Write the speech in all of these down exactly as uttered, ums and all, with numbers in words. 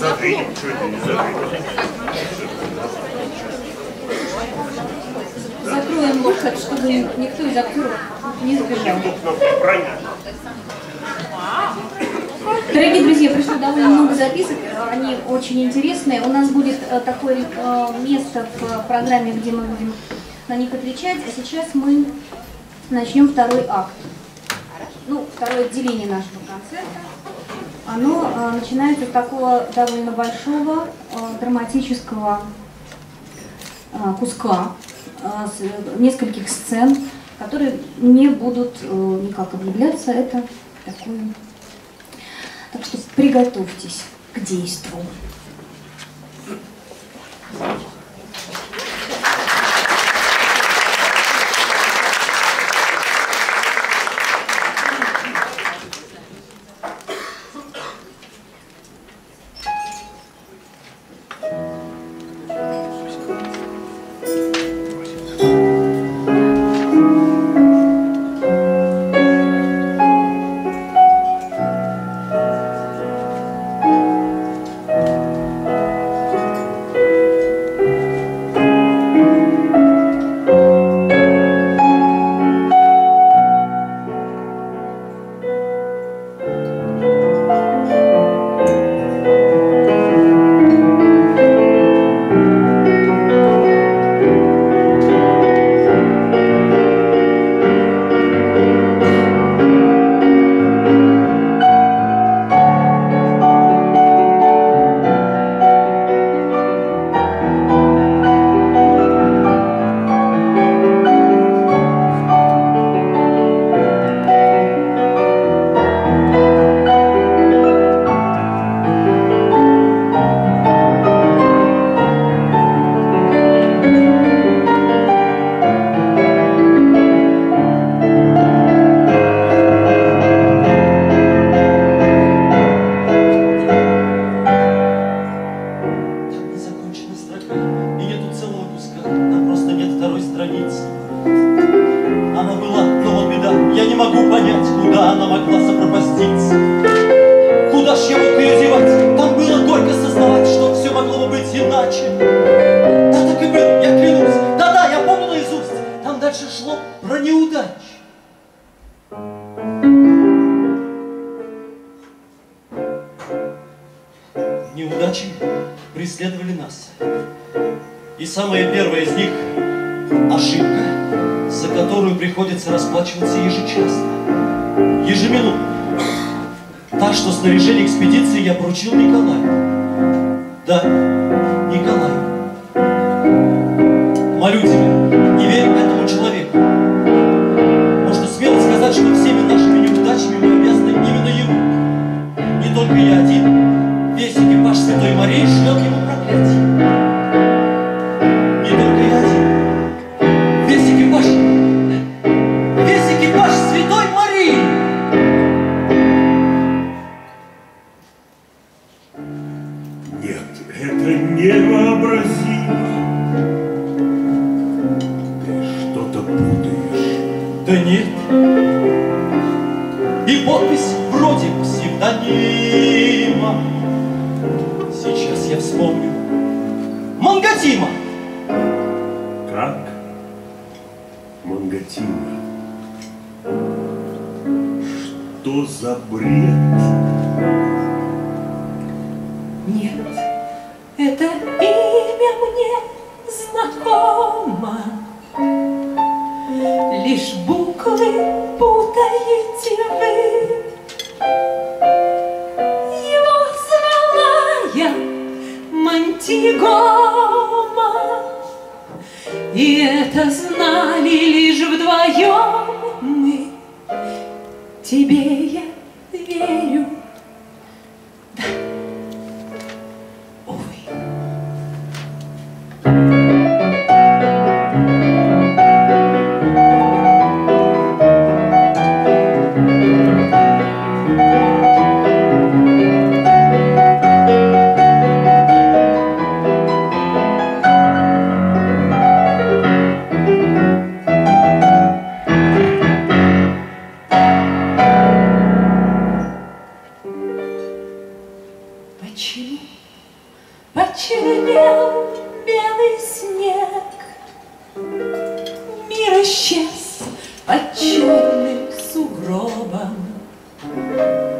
Смотри, чуть ли не закрыли. Закроем лоб, так чтобы никто из актеров не сбежал. Дорогие друзья, пришло довольно много записок, они очень интересные. У нас будет такое место в программе, где мы будем на них отвечать. А сейчас мы начнем второй акт. Ну, второе отделение нашего концерта. Оно начинается с такого довольно большого драматического куска, с нескольких сцен, которые не будут никак объявляться. Это такое... Так что приготовьтесь к действу.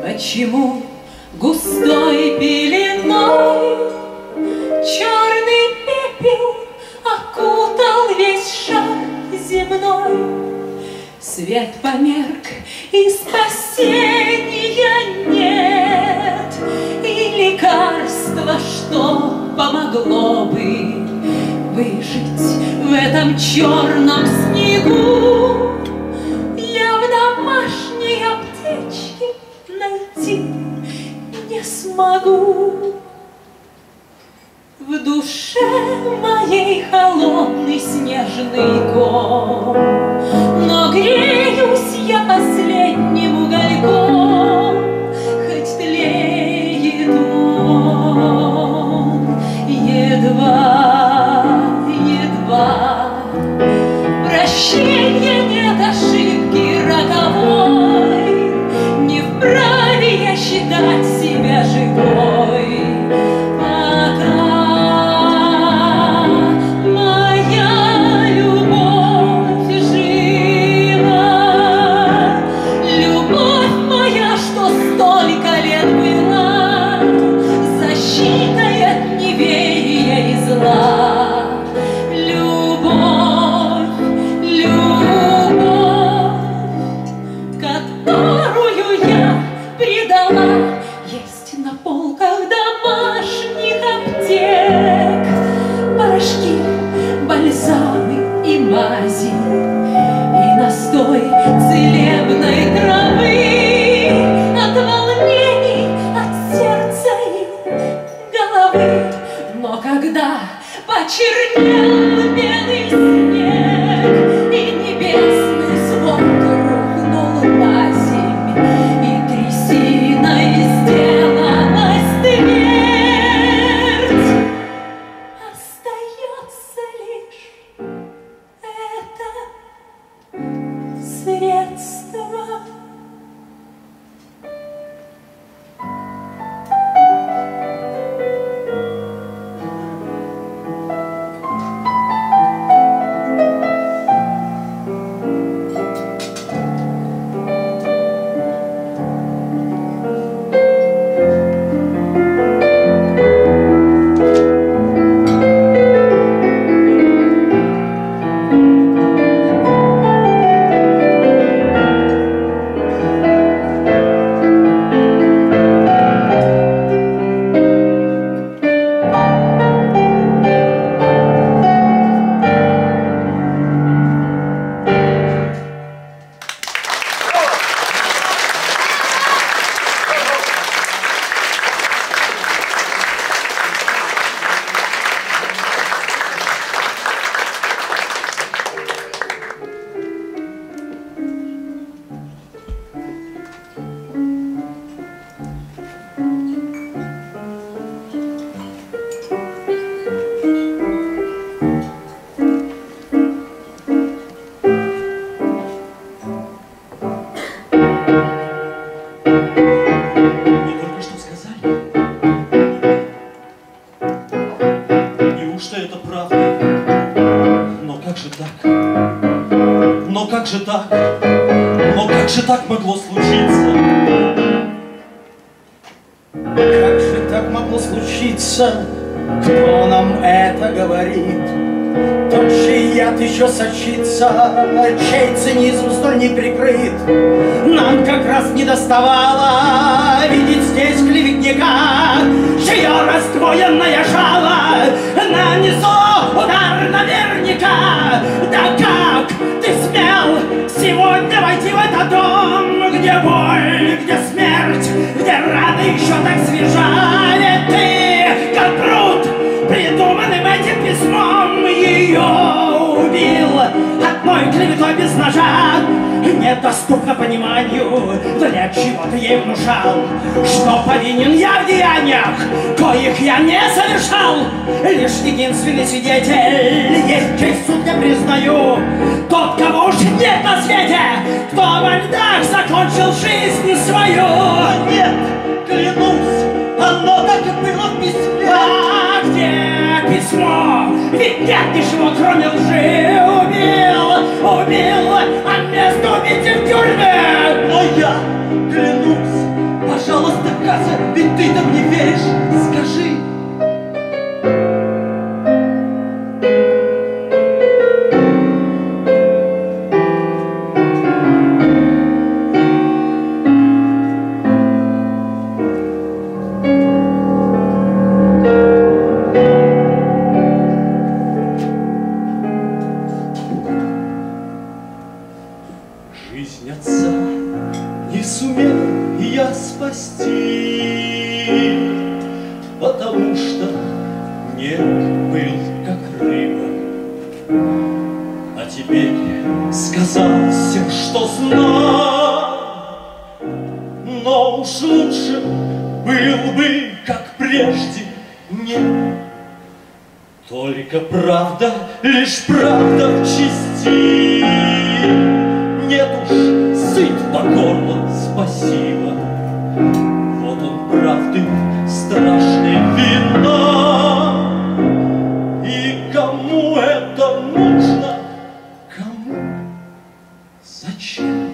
Почему густой пеленой черный пепел окутал весь шар земной? Свет померк, и спасения нет, и лекарство, что помогло бы выжить в этом черном снегу, я в домашней аптечке найти не смогу. В душе моей холодный снежный ком, но греюсь я последним угольком, хоть тлеет он едва, едва. Прощения нет, ошибки роковой, не вправе я считать себя живой. Чернел белый снег, и небесный звон рухнул на землю, и трясиной сделана смерть. Остается лишь это средство. Чей цинизм столь не прикрыт? Нам как раз не доставало видеть здесь клеветника, чье раздвоенное жало нанесло удар наверняка. Да как ты смел сегодня войти в этот дом, где боль, где смерть, где раны еще так свежа? Ведь ты, как труд, придуманным этим письмом, ее убил одной клеветой без ножа. Недоступно пониманию, для чего ты ей внушал, что повинен я в деяниях, коих я не совершал. Лишь единственный свидетель есть, чей суд я признаю, тот, кого уж нет на свете, кто во льдах закончил жизнь свою. Нет, клянусь, оно так и было в письме. А где письмо? Ведь нет ничего, кроме лжи. Убил, убил, а место убить в тюрьме. Но я клянусь, ты там не веришь, скажи. Лишь правда в чести. Нет уж, сыт по горло, спасибо. Вот он, правды, страшный вина. И кому это нужно? Кому? Зачем?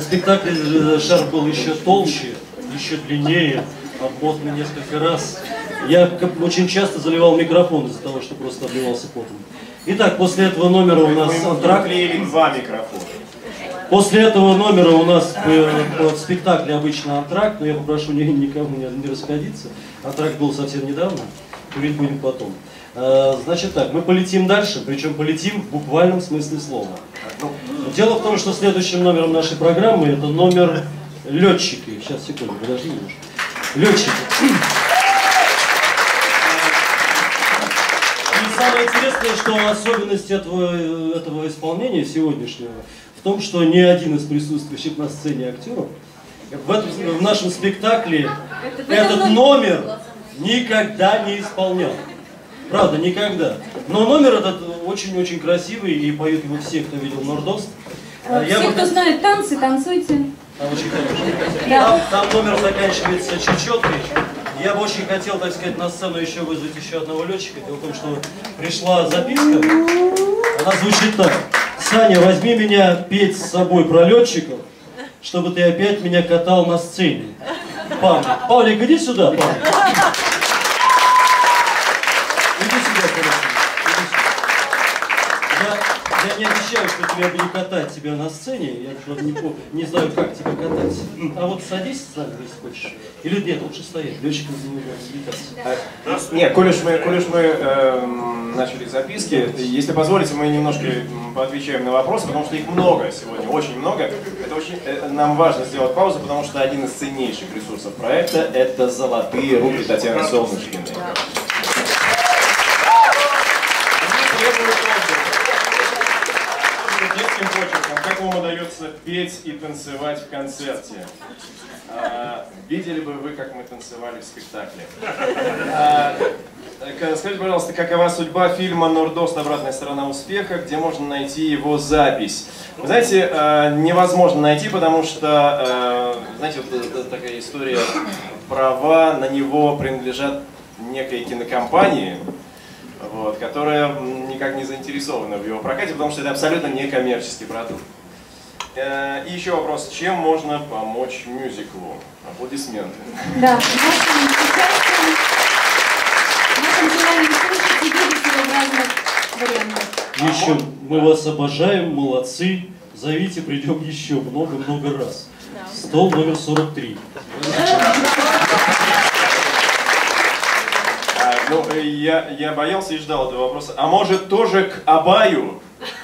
Спектакль «Шар» был еще толще, еще длиннее, обмотан несколько раз. Я очень часто заливал микрофон из-за того, что просто обливался потом. Итак, после этого номера у нас антракт. После этого номера у нас в спектакле обычно антракт, но я попрошу никому не расходиться. Антракт был совсем недавно, курить будем потом. Значит так, мы полетим дальше, причем полетим в буквальном смысле слова. Дело в том, что следующим номером нашей программы это номер «Летчики». Сейчас, секунду, подожди немножко. «Летчики». самое интересное, что особенность этого, этого исполнения сегодняшнего в том, что ни один из присутствующих на сцене актеров в, этом, в нашем спектакле этот номер никогда не исполнял. Правда, никогда. Но номер этот очень-очень красивый, и поют его все, кто видел Норд-Ост. Все, бы... кто знает танцы, танцуйте. Там очень хорошо. Да. Там, там номер заканчивается чечеткой. Я бы очень хотел, так сказать, на сцену еще вызвать еще одного летчика. Дело в том, что пришла записка, она звучит так. Саня, возьми меня петь с собой про летчиков, чтобы ты опять меня катал на сцене. Павлик, Павлик, иди сюда, Павлик. Иди сюда, Павлик. Я, я не обещаю, что тебя бы не катать тебя на сцене. Я что-то не, не знаю, как тебя катать. А вот садись с нами, если хочешь. Или нет, лучше стоять. Летчиком заниматься. Нет, коль уж мы, коль уж мы э, начали записки, если позволите, мы немножко поотвечаем на вопросы, потому что их много сегодня, очень много. Это очень, э, нам важно сделать паузу, потому что один из ценнейших ресурсов проекта – это золотые руки Татьяны Солнышкиной. Как вам удается петь и танцевать в концерте? А, видели бы вы, как мы танцевали в спектакле. А, скажите, пожалуйста, какова судьба фильма «Норд-Ост. Обратная сторона успеха», где можно найти его запись? Вы знаете, а, невозможно найти, потому что, а, знаете, вот такая история, права на него принадлежат некой кинокомпании, вот, которая никак не заинтересована в его прокате, потому что это абсолютно некоммерческий продукт. И еще вопрос, чем можно помочь мюзиклу? Аплодисменты. Да, в нашем участии, в нашем финальном случае четыре разных вариантов. Еще, мы вас обожаем, молодцы, зовите, придем еще много-много раз. Стол номер сорок три. Ну, я, я боялся и ждал этого вопроса. А может, тоже к Абаю?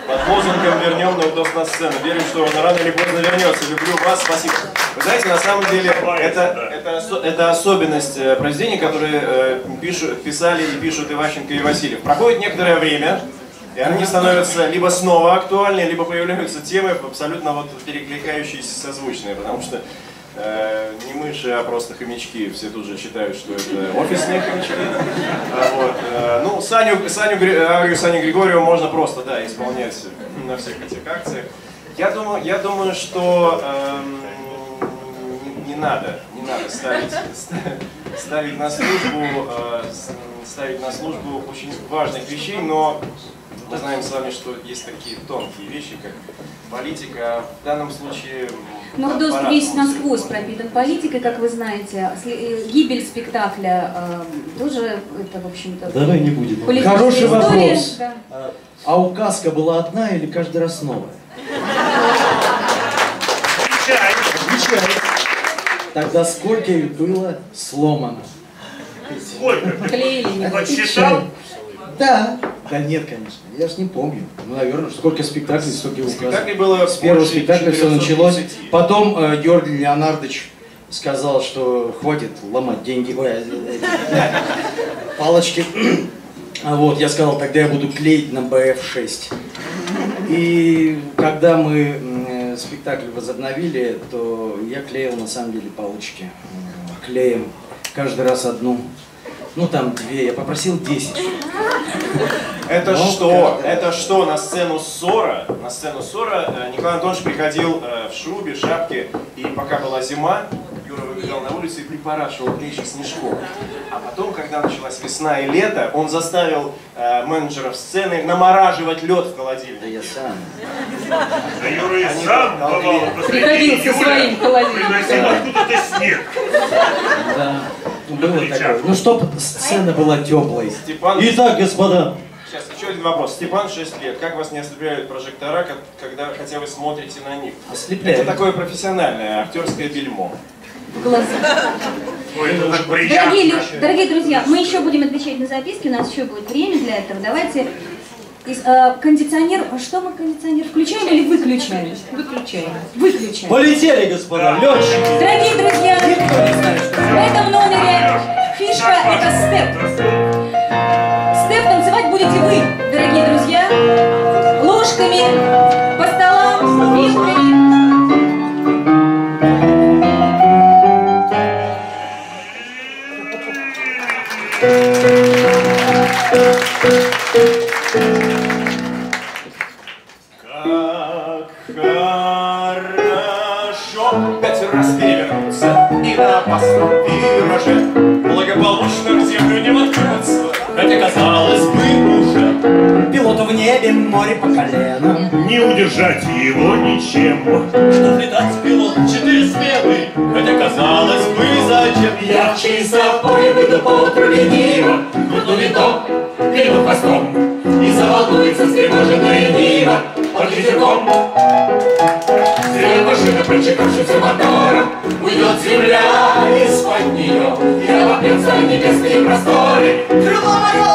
Под лозунгом «Вернем Норд-Ост на сцену». Верим, что он рано или поздно вернется. Люблю вас, спасибо. Вы знаете, на самом деле, это, это, это особенность произведений, которые э, пишут, писали и пишут Иващенко и Васильев. Проходит некоторое время, и они становятся либо снова актуальны, либо появляются темы, абсолютно вот перекликающиеся, созвучные, потому что... Э, не мыши, а просто хомячки. Все тут же считают, что это офисные хомячки. Вот. Ну, Саню, Саню, Сани Григорьева можно просто, да, исполнять на всех этих акциях. Я думаю, я думаю что э, не, не надо, не надо ставить, ставить, на службу, э, ставить на службу очень важных вещей, но мы знаем с вами, что есть такие тонкие вещи, как политика, в данном случае... Норд-Ост весь насквозь пропитан политикой, как вы знаете. Гибель спектакля э, тоже, это, в общем-то... Давай не будем. Хороший история. Вопрос. Да. А указка была одна или каждый раз новая? Отвечай. Отвечай. Тогда сколько их было сломано? Сколько? Клеили. Подсчитал? Да. Да нет, конечно. Я же не помню. Ну, наверное, сколько спектаклей, столько указок. С первого спектакля все началось. Потом э, Георгий Леонардович сказал, что хватит ломать деньги. Палочки. Вот, я сказал, тогда я буду клеить на бэ эф шесть. И когда мы э, спектакль возобновили, то я клеил на самом деле палочки. Клеем. Каждый раз одну. Ну, там две. Я попросил десять. Это Но что? Как... Это что? На сцену ссора? На сцену ссора Николай Антонович приходил в шубе, шапке, и пока была зима, Юра выбегал на улицу и припорашивал клещи снежком. А потом, когда началась весна и лето, он заставил э, менеджеров сцены намораживать лед в холодильнике. Да я сам. Да Юра и сам бывал. Приходился своим холодильником. Приносил откуда-то снег. Было такое. Ну, чтоб сцена была теплой. Степан... Итак, господа. Сейчас, еще один вопрос. Степан, шесть лет. Как вас не ослепляют прожектора, когда хотя вы смотрите на них? Ослепляют. Это такое профессиональное актерское бельмо. Класс. Ой, это так приятно. Дорогие, дорогие друзья, мы еще будем отвечать на записки, у нас еще будет время для этого. Давайте... Из, э, кондиционер, что мы кондиционер включаем или выключаем? Выключаем. Выключаем. Полетели, господа, летчики. Дорогие друзья, в этом номере фишка — это степ. Степ танцевать будете вы. Как хорошо пять раз перевернуться и на опасном вираже благополучно в землю не воткнуться, хотя казалось бы уже пилоту в небе море по колено, не удержать его ничем, чтоб летать пилот четыре смены, хотя казалось бы зачем. Я в чистом поле выйду по утру лениво, крутну винтом, перейду хвостом, и заволнуется встревоженное диво под ветерком. Зря машина, прочекавшимся мотором, уйдет земля из-под нее, и обопнется в небесные просторы крыло мое,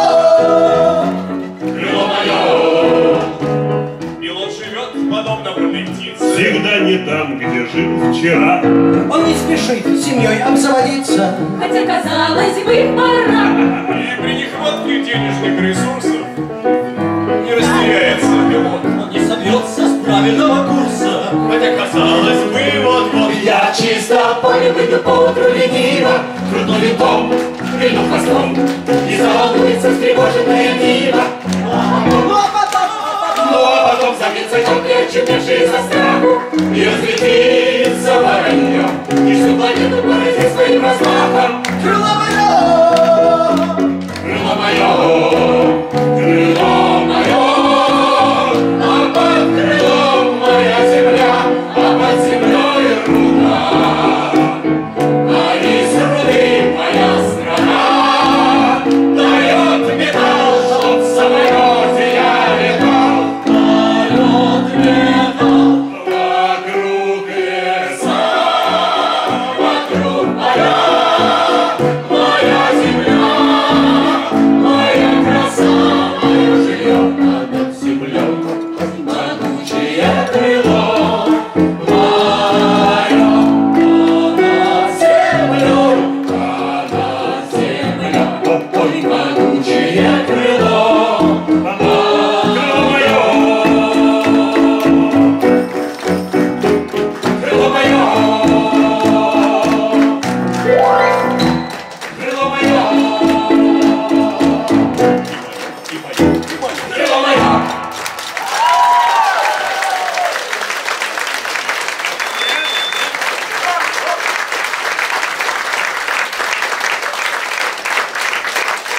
крыло мое. И он живет подобно бурной птице, всегда не там, где жил вчера. Он не спешит семьей обзаводиться, хотя казалось бы пора. И при нехватке денежных ресурсов не растеряется пилот, он не собьется с правильного курса, хотя казалось бы вот-вот. Я чисто поле выйду поутру лениво, крутну винтом, вильну хвостом, и заволнуется встревоженное диво. Но потом забьется теплее, очумевший со страху, и разлетится воронье, и всю планету поразит своим размахом. Крыло мое, крыло мое, крыло мое. А под крылом моя земля, а под землей руда, а из руды моя страна дает металл, чтоб в самолете я летал, полет летал, вокруг леса, вокруг поля, моя земля, моя краса, моя живет над землей, могучее крыло мое, над землей, над землей, ой, могучее крыло мое, крыло мое. Крыло мое, крыло мое. Следующий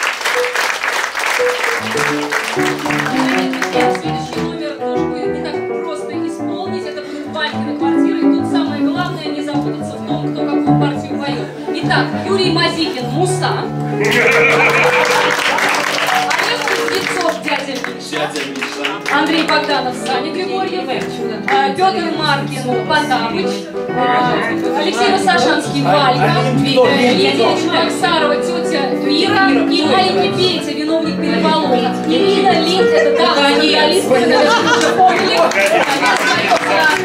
номер тоже будет не так просто исполнить. Это будут бальки на квартиры. И тут самое главное не запутаться в том, кто какую партию поет. Итак, Юрий Мазихин, Муса. Олег Кузнецов, дядя Миша. Андрей Богданов, Сани Григорьев. А, Петр Маркин, Потапыч. А, Алексей Сашанский, Валька. Лидия Максарова, тетя Мира. И Маленький Петя, виновник переполома. Ирина, Лид, это да, футболистка, мы уже помнили. Она споет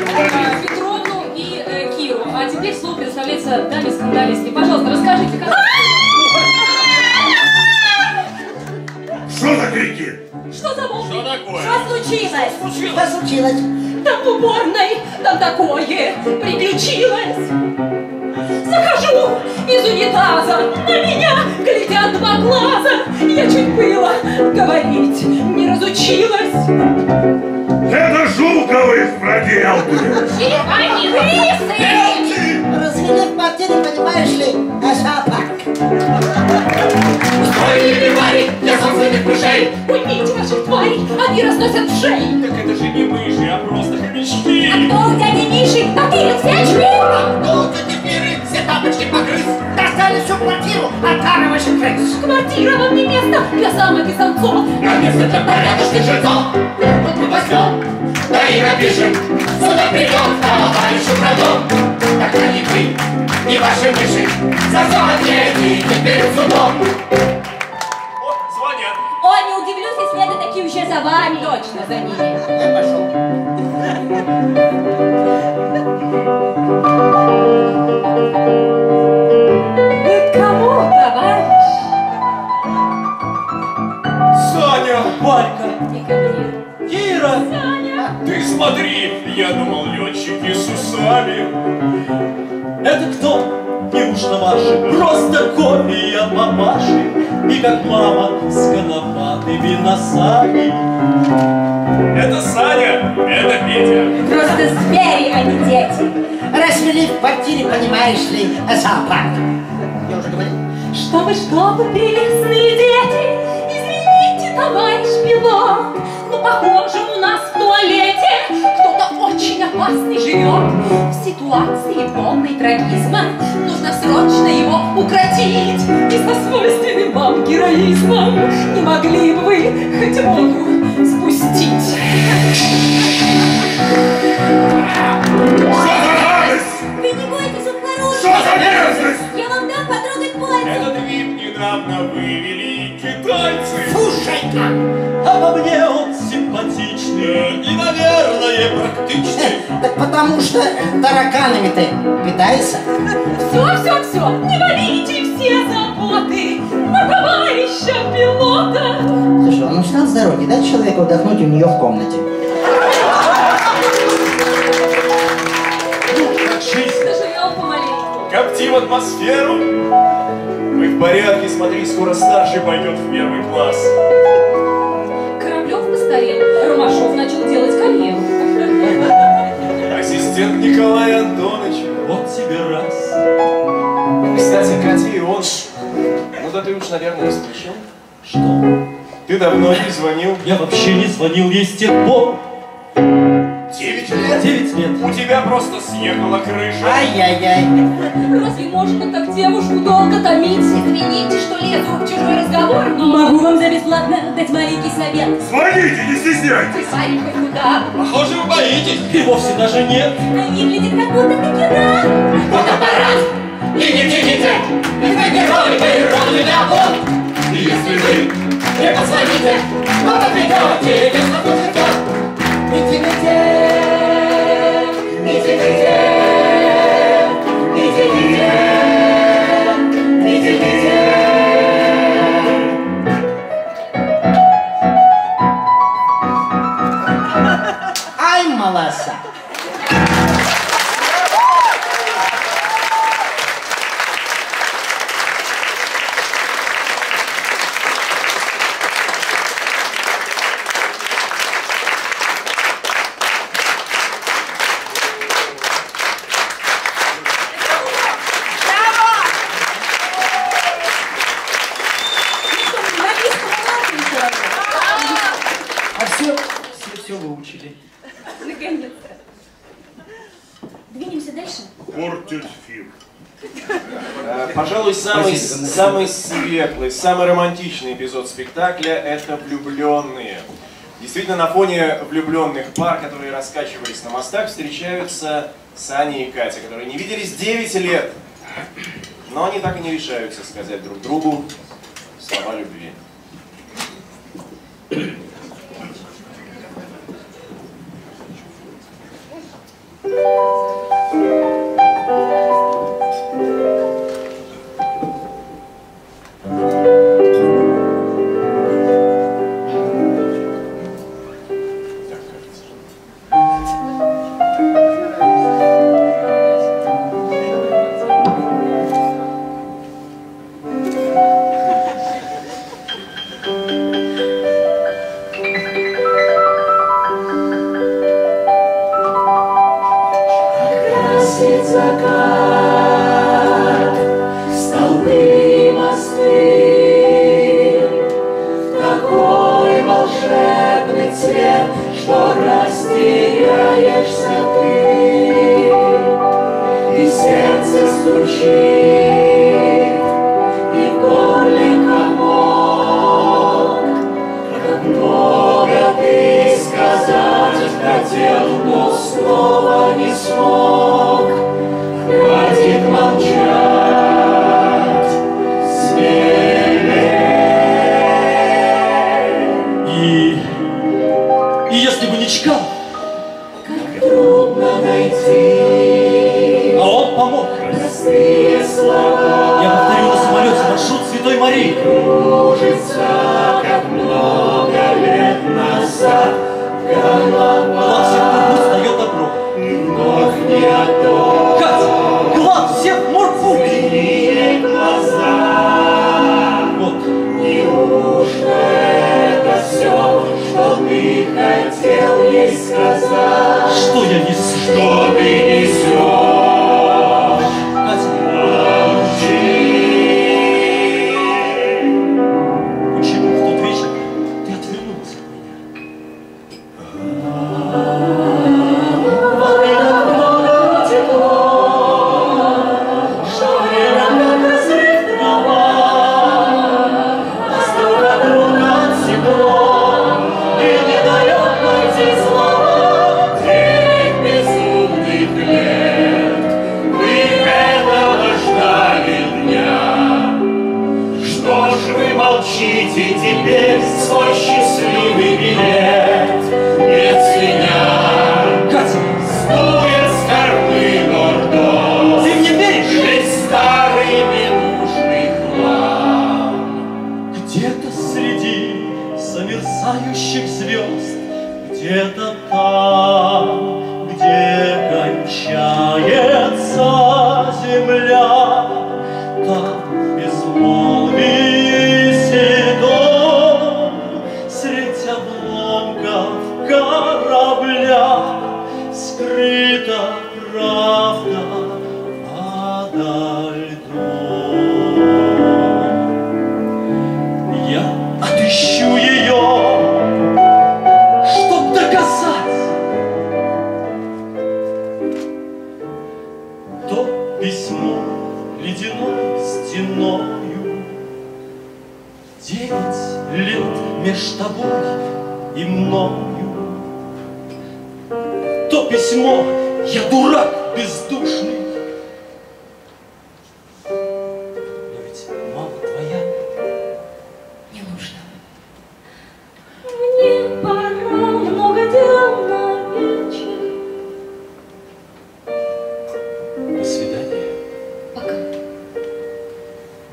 за Петровну и э, Киру. А теперь слово представляется даме скандалистке. Пожалуйста, расскажите, как... Что за крики? Что за волны? Что такое? Что случилось? Что случилось? Что случилось? Там в уборной, там такое приключилось. Захожу из унитаза, на меня глядят два глаза. Я чуть было говорить не разучилась. Это Жукова их проделки. Они лисы! Развели в квартире, понимаешь ли, собак. Устроили твари для собственных мышей. Уймите ваших тварей, они разносят в шеи. Так это же не мыши, а просто хомячки. А кто у дяди Миши? А ты их все шли? А кто у дяди Миры? Все тапочки погрыз. Достали всю квартиру от тарывающих крыс. Квартира вам не место для самых и самцов, а место для порядочных жильцов. Вот мы возьмем, да и напишем, сюда придем, товарищу врагом. Тогда не вы, не ваши мыши, за злодеяния теперь судом. О, звонят. О, не удивлюсь, если это такие уже за вами. Точно, за ними. Я пошел. Ты к кому, товарищ? Саня, Валька. И ко мне. Кира. Саня. Ты смотри, я думал, летчики с усами. Это кто? Неужто ваши? Просто копия мамаши. И как мама с конопатыми носами. Это Саня, это Петя. Просто звери, а не дети. Развели в квартире, понимаешь ли, зоопарк. Я уже говорил. Что вы, что вы, прелестные дети. Извините, товарищ пилот, но похоже у нас в туалете кто-то очень опасный живет. В ситуации полной трагизма нужно срочно его укротить. И со свойственным вам героизмом не могли бы вы хоть воду спустить. Вы не бойтесь, он хороший. Что за мерзость? Я вам дам потрогать пальцы. Этот вид недавно вывели китайцы. Слушай-ка, а по мне он симпатичный и, наверное, практичный. Так потому что тараканами ты питаешься. Все, все, все, не валите все заботы на товарища пилота. Слушай, он устал с дороги, дай человеку отдохнуть у нее в комнате. Коптим атмосферу. Мы в порядке, смотри, скоро старший пойдет в первый класс. Кораблев постарел, Ромашов начал делать карьеру. Ассистент Николая Антоновича, вот тебе раз. Кстати, Катя и он. Ну да ты уж, наверное, слышал. Что? Ты давно не звонил. Я вообще не звонил ей с тех пор. Девять лет? Девять лет. У тебя просто съехала крыша. Ай-яй-яй. Разве можно так девушку долго томить? Извините, что лезу в чужой разговор, но могу вам за бесплатно дать маленький совет. Звоните, не стесняйтесь. Парень хоть куда. Похоже, вы боитесь. И вовсе даже нет. А выглядит как будто тыкина. Вот аппарат. И не птичите. И вы герои, вы ровны на пол. И если вы не позвоните, вот отвлекайте, без напутников. Ай, маласа! Самый, самый светлый, самый романтичный эпизод спектакля – это влюбленные. Действительно, на фоне влюбленных пар, которые раскачивались на мостах, встречаются Саня и Катя, которые не виделись девять лет. Но они так и не решаются сказать друг другу слова любви. Глаз всех морфу! Вот. что ж вы молчите теперь свой счастливый билет? Нет меня, Катя, сдует с кормы Норд-Ост. Ты мне веришь? Весь старый ненужный хлам. Где-то среди замерзающих звезд, где-то там, где кончается земля, там без молнии седом, средь обломков корабля скрыта правда подо льдом. Я отыщу ее, меж тобой и мною. То письмо, я дурак бездушный, но ведь мама твоя. Не нужно. Мне пора, много дел на вечер. До свидания. Пока.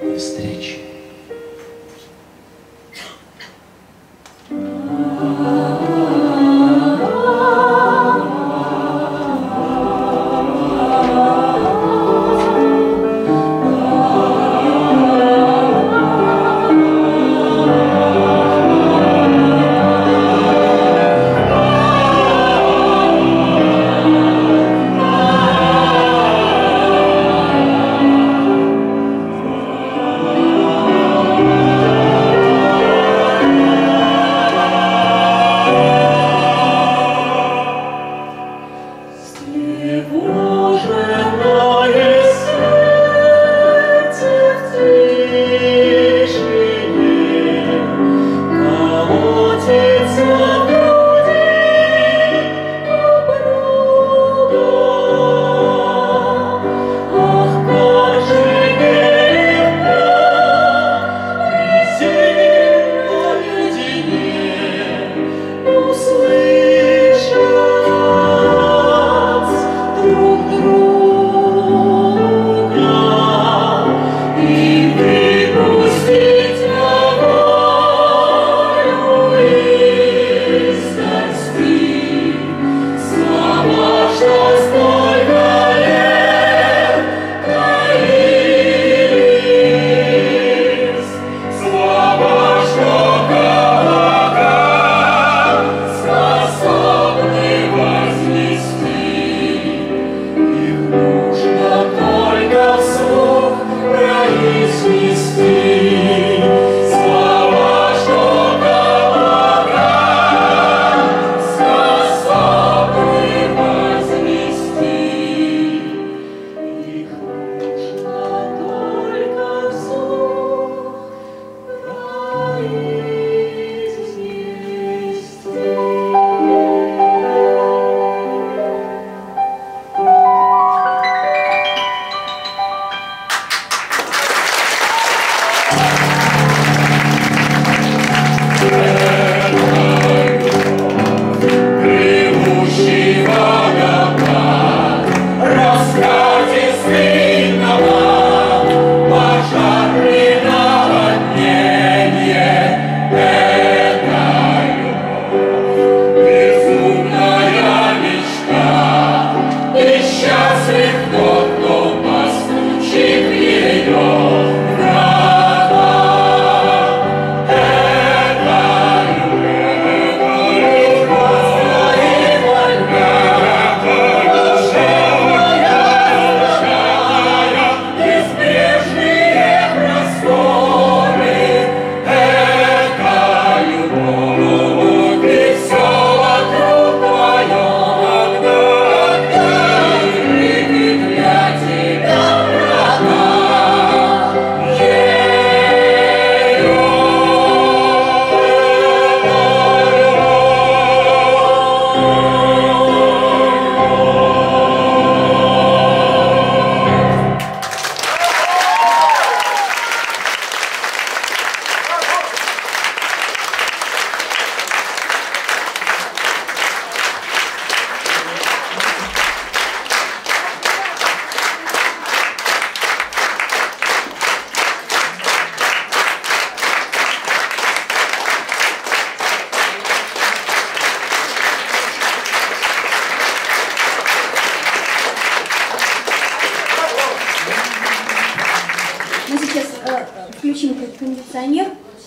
До встречи. Oh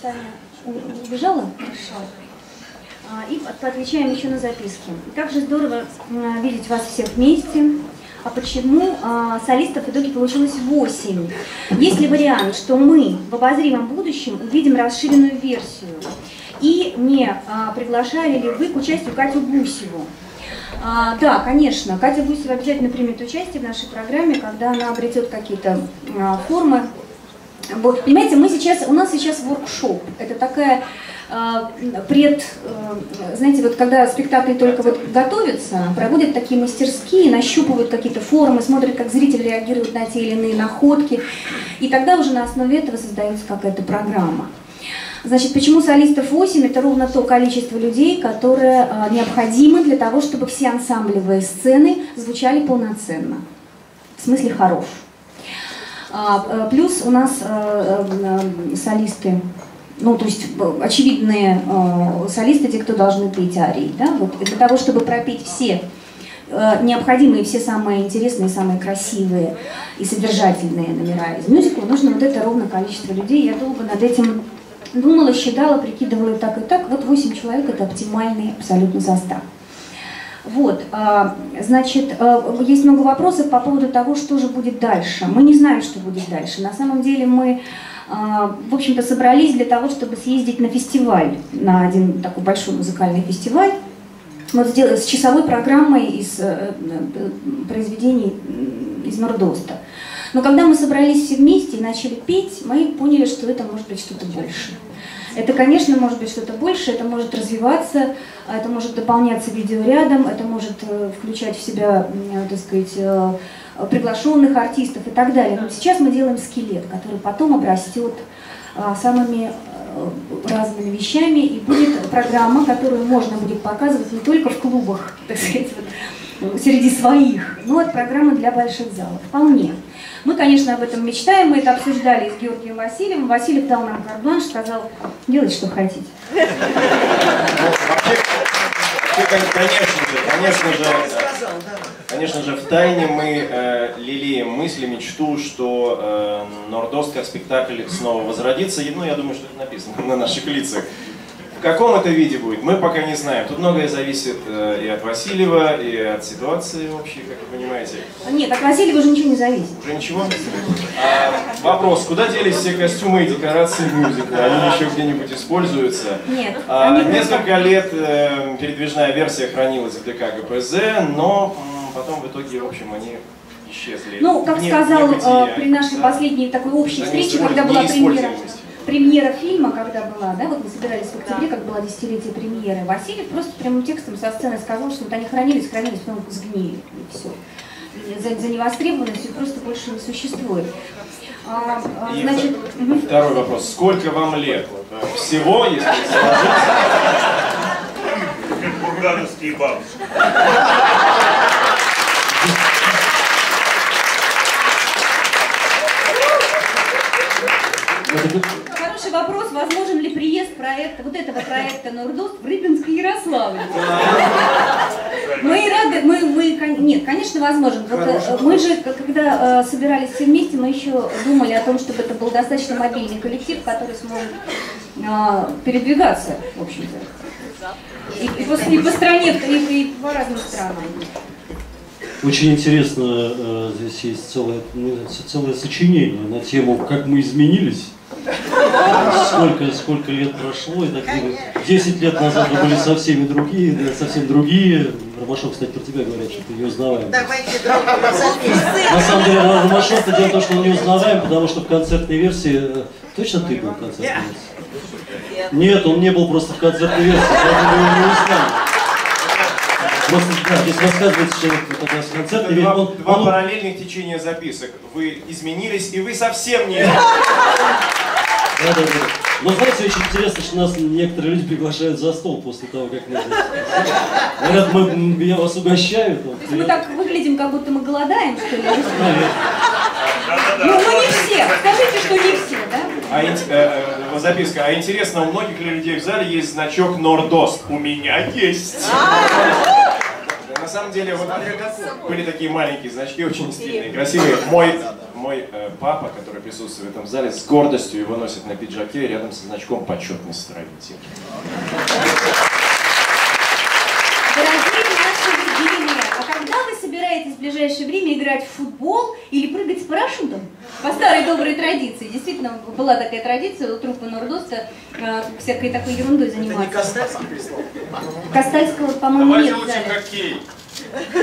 Саня убежала? Хорошо. И поотвечаем еще на записки. Как же здорово видеть вас всех вместе. А почему солистов в итоге получилось восемь? Есть ли вариант, что мы в обозримом будущем увидим расширенную версию? И не приглашали ли вы к участию Катю Гусеву? А, да, конечно, Катя Гусева обязательно примет участие в нашей программе, когда она обретет какие-то а, формы. Вот, понимаете, мы сейчас, у нас сейчас воркшоп. Это такая а, пред, а, знаете, вот когда спектакли только вот готовятся, проводят такие мастерские, нащупывают какие-то формы, смотрят, как зрители реагируют на те или иные находки. И тогда уже на основе этого создается какая-то программа. Значит, почему солистов восемь? Это ровно то количество людей, которое а, необходимо для того, чтобы все ансамблевые сцены звучали полноценно, в смысле хоров. А, плюс у нас а, а, солисты, ну, то есть очевидные а, солисты, те, кто должны петь арии, да? Вот, для того, чтобы пропеть все а, необходимые, все самые интересные, самые красивые и содержательные номера из мюзикла, нужно вот это ровное количество людей. Я долго над этим думала, считала, прикидывала и так, и так. Вот восемь человек – это оптимальный абсолютно состав. Вот, значит, есть много вопросов по поводу того, что же будет дальше. Мы не знаем, что будет дальше. На самом деле мы, в общем-то, собрались для того, чтобы съездить на фестиваль, на один такой большой музыкальный фестиваль. Вот с часовой программой из произведений из Норд-Оста. Но когда мы собрались все вместе и начали петь, мы поняли, что это может быть что-то больше. Это, конечно, может быть что-то больше, это может развиваться, это может дополняться видеорядом, это может включать в себя, так сказать, приглашенных артистов и так далее. Но сейчас мы делаем скелет, который потом обрастет самыми разными вещами, и будет программа, которую можно будет показывать не только в клубах, так сказать, вот, среди своих, но и программа для больших залов. Вполне. Мы, конечно, об этом мечтаем, мы это обсуждали с Георгием Васильевым. Васильев дал нам карт-бланш, сказал, делайте, что хотите. Ну, вообще, конечно же, конечно же, в тайне мы э, лелеем мысли, мечту, что э, Норд-Ост как спектакль снова возродится. И, ну, я думаю, что это написано на наших лицах. В каком это виде будет, мы пока не знаем. Тут многое зависит э, и от Васильева, и от ситуации общей, как вы понимаете. Нет, от Васильева уже ничего не зависит. Уже ничего? А, вопрос, куда делись все костюмы и декорации мюзикла? Они еще где-нибудь используются? Нет. А, несколько лет э, передвижная версия хранилась в ДК ГПЗ, но м, потом в итоге, в общем, они... исчезли. Ну, как не, сказал не бытие, при нашей да, последней такой общей да, встрече, когда была премьера, премьера фильма, когда была, да, вот мы собирались в октябре, да, как было десятилетие премьеры, Васильев просто прямым текстом со сцены сказал, что вот они хранились, хранились, потом сгнили, и все. И за, за невостребованность их просто больше не существует. А, а, значит, угу. Второй вопрос. Сколько вам лет? Всего, если сложить? Бургановские бабушки. Хороший вопрос, возможен ли приезд проекта, вот этого проекта Норд-Ост в Рыбинск и Ярославль? Мы рады, мы, мы, нет, конечно, возможен. Мы же, когда собирались все вместе, мы еще думали о том, чтобы это был достаточно мобильный коллектив, который сможет передвигаться, в общем-то. И, и, по, и по стране, и, и по разным странам. Очень интересно, здесь есть целое, целое сочинение на тему, как мы изменились. Сколько, сколько лет прошло и так далее. Десять лет назад мы были совсем другие, да, совсем другие. Ромашов, кстати, про тебя говорят, что ты не узнаваем. На самом деле, Ромашов-то дело в том, что он не узнаваем, потому что в концертной версии... Точно ты был в концертной версии? Нет, он не был просто в концертной версии, поэтому его не узнали. Просто, да, здесь рассказывается, что вот раз концерт... Два, он, два он... параллельных течения записок. Вы изменились, и вы совсем не... Да, да, да. Но знаете, очень интересно, что нас некоторые люди приглашают за стол после того, как мы здесь. Говорят, мы, я вас угощаю. Там, мы так выглядим, как будто мы голодаем, что ли? Ну, ну не все. Скажите, что не все, да? А, э, э, записка. А интересно, у многих людей в зале есть значок Норд-Ост. У меня есть. На самом деле, вот были такие маленькие значки, очень стильные, красивые. Мой мой э, папа, который присутствует в этом зале, с гордостью его носит на пиджаке рядом со значком почетной страницы. В ближайшее время играть в футбол или прыгать с парашютом. По старой доброй традиции. Действительно, была такая традиция у труппы Норд-Оста э, всякой такой ерундой заниматься. Это не Костальский прислал? Костальского, по-моему, нет. Давайте учим хоккей.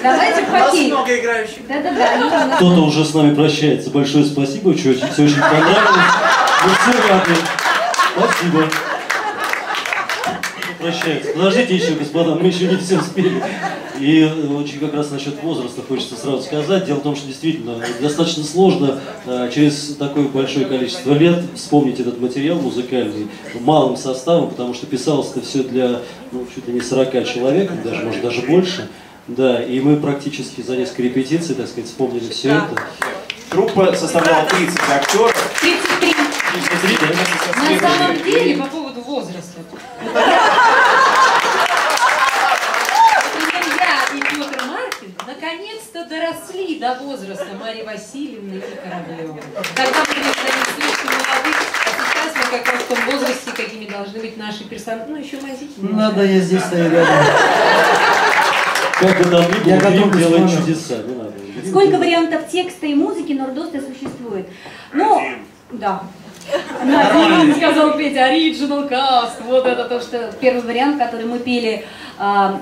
Давайте в хоккей. У нас много играющих. Да-да-да. Кто-то уже с нами прощается. Большое спасибо, все очень понравилось. Мы все рады. Спасибо. Прощается. Подождите еще, господа, мы еще не все успели. И очень как раз насчет возраста хочется сразу сказать. Дело в том, что действительно достаточно сложно через такое большое количество лет вспомнить этот материал музыкальный малым составом, потому что писалось-то все для, ну, чуть ли не сорока человек, даже, может, даже больше. Да, и мы практически за несколько репетиций, так сказать, вспомнили все это. Труппа составляла тридцать актеров. тридцать три. тридцать три, да? На самом деле, по поводу возраста. Наконец-то доросли до возраста Марии Васильевны и Кораблевой. Тогда мы были слишком молодых, а сейчас мы как раз в том возрасте, какими должны быть наши персонажи. Ну, еще Мазихин. Надо, я здесь стою рядом. Как бы там ни было, делать чудеса. Сколько вариантов текста и музыки Норд-Оста существует? Ну, да. Нормально, сказал Петя, оригинал каст, вот это то, что первый вариант, который мы пели а,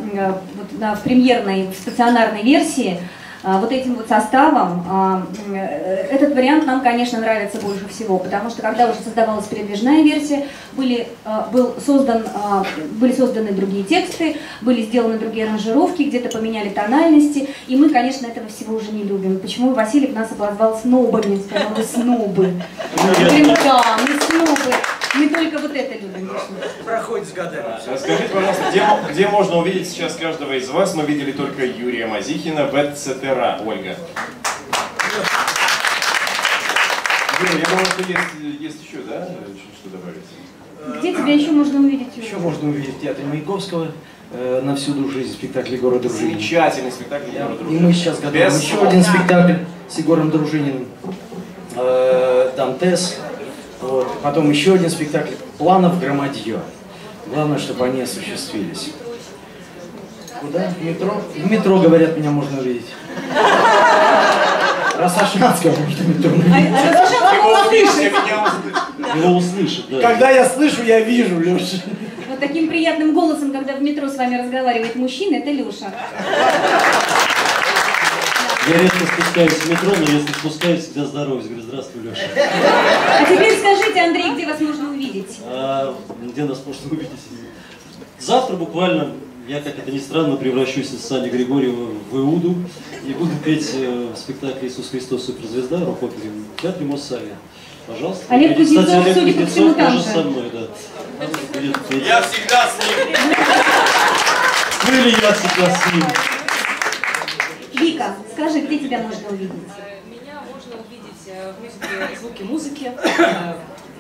вот, да, в премьерной, в стационарной версии, а, вот этим вот составом, а, этот вариант нам, конечно, нравится больше всего, потому что когда уже создавалась передвижная версия, были, а, был создан, а, были созданы другие тексты, были сделаны другие аранжировки, где-то поменяли тональности, и мы, конечно, этого всего уже не любим. Почему Васильев нас обозвал снобами, сказал, мы снобы. Да, мы снобы. Мы только вот это любим. Проходит с годами. Расскажите, пожалуйста, где, где можно увидеть сейчас каждого из вас, мы видели только Юрия Мазихина, бет-сетера, Ольга. Юрий, я думаю, что есть, есть еще, да? Что добавить? Где тебя еще можно увидеть? Еще можно увидеть в театре Маяковского э, на всю жизнь спектакль Егора Дружинина. Замечательный спектакль Егора Дружинина. И мы сейчас готовим Без... еще один спектакль с Егором Дружининым. Э, Дантес. Вот. Потом еще один спектакль планов громадье. Главное, чтобы они осуществились. Куда? В метро? В метро, говорят, меня можно увидеть. Рассашанского можно метро увидеть. Его услышит. Когда я слышу, я вижу, Леша. Вот таким приятным голосом, когда в метро с вами разговаривает мужчина, это Леша. Я редко спускаюсь в метро, но если спускаюсь, всегда здороваюсь. Говорю, здравствуй, Леша. А теперь скажите, Андрей, где вас можно увидеть? А, где нас можно увидеть? Завтра буквально, я, как это ни странно, превращусь из Сани Григорьева в Иуду и буду петь в спектакле «Иисус Христос. Суперзвезда» в рок-опере в Театре Московского совета. Пожалуйста. Олег Кузнецов, судя по всему, там же. Со мной, да. Я всегда с ним. Ну или я всегда с ним. Вика, скажи, где тебя можно увидеть? Меня можно увидеть в музыке «Звуки музыки»,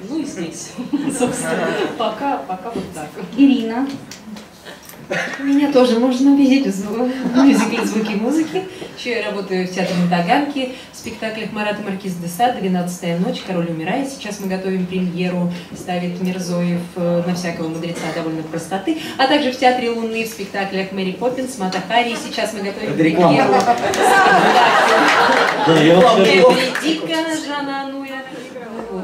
ну и здесь, собственно. Пока, пока вот так. Ирина? Меня тоже можно увидеть в мюзикле «Звуки музыки». Еще я работаю в театре на Таганке, в спектаклях Марата Маркиз Десад, «Двенадцатая ночь», «Король умирает». Сейчас мы готовим премьеру, ставит Мирзоев «На всякого мудреца довольно простоты». А также в театре Луны, в спектаклях Мэри Поппинс, «Матахари». Сейчас мы готовим премьеру.